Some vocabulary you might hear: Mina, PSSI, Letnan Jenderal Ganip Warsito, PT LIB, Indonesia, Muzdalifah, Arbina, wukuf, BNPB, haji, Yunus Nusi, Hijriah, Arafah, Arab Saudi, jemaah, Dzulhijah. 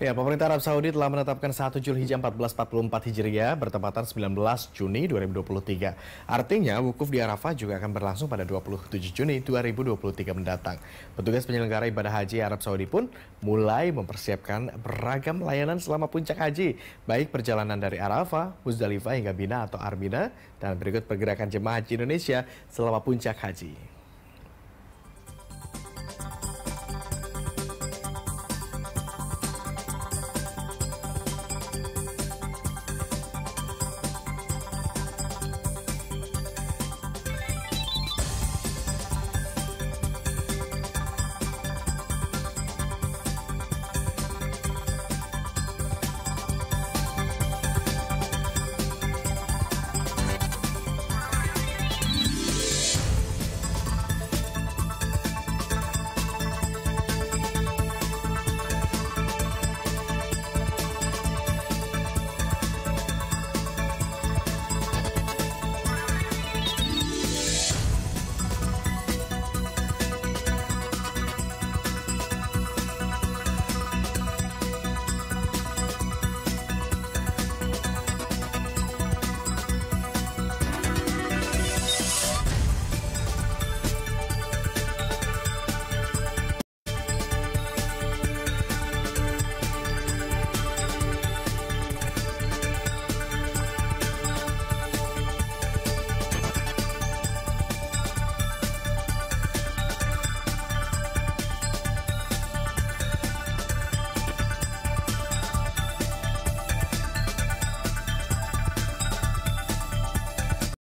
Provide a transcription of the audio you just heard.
Ya, pemerintah Arab Saudi telah menetapkan 1 Dzulhijah 1444 Hijriah bertepatan 19 Juni 2023. Artinya, wukuf di Arafah juga akan berlangsung pada 27 Juni 2023 mendatang. Petugas penyelenggara ibadah haji Arab Saudi pun mulai mempersiapkan beragam layanan selama puncak haji, baik perjalanan dari Arafah, Muzdalifah hingga Mina atau Arbina, dan berikut pergerakan jemaah haji Indonesia selama puncak haji.